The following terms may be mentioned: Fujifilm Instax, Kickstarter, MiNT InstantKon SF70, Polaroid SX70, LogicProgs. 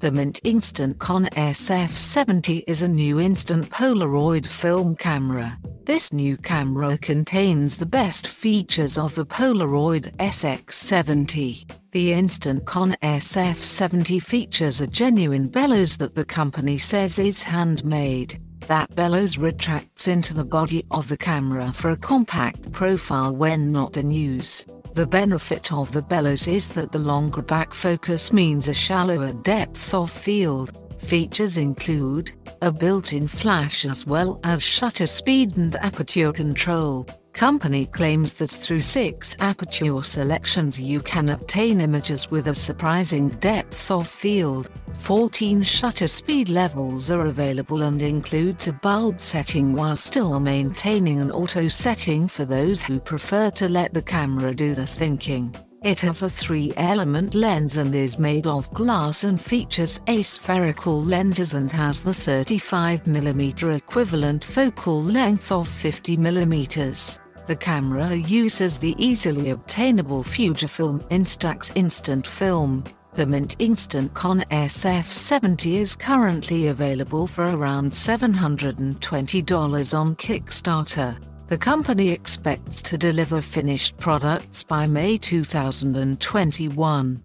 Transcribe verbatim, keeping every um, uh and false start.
The MiNT InstantKon S F seventy is a new instant Polaroid film camera. This new camera contains the best features of the Polaroid S X seventy. The InstantKon S F seventy features a genuine bellows that the company says is handmade. That bellows retracts into the body of the camera for a compact profile when not in use. The benefit of the bellows is that the longer back focus means a shallower depth of field. Features include a built-in flash as well as shutter speed and aperture control. Company claims that through six aperture selections you can obtain images with a surprising depth of field. fourteen shutter speed levels are available and includes a bulb setting while still maintaining an auto setting for those who prefer to let the camera do the thinking. It has a three-element lens and is made of glass and features aspherical lenses and has the thirty-five millimeter equivalent focal length of fifty millimeters. The camera uses the easily obtainable Fujifilm Instax instant film. The MiNT InstantKon S F seventy is currently available for around seven hundred twenty dollars on Kickstarter. The company expects to deliver finished products by May two thousand twenty-one.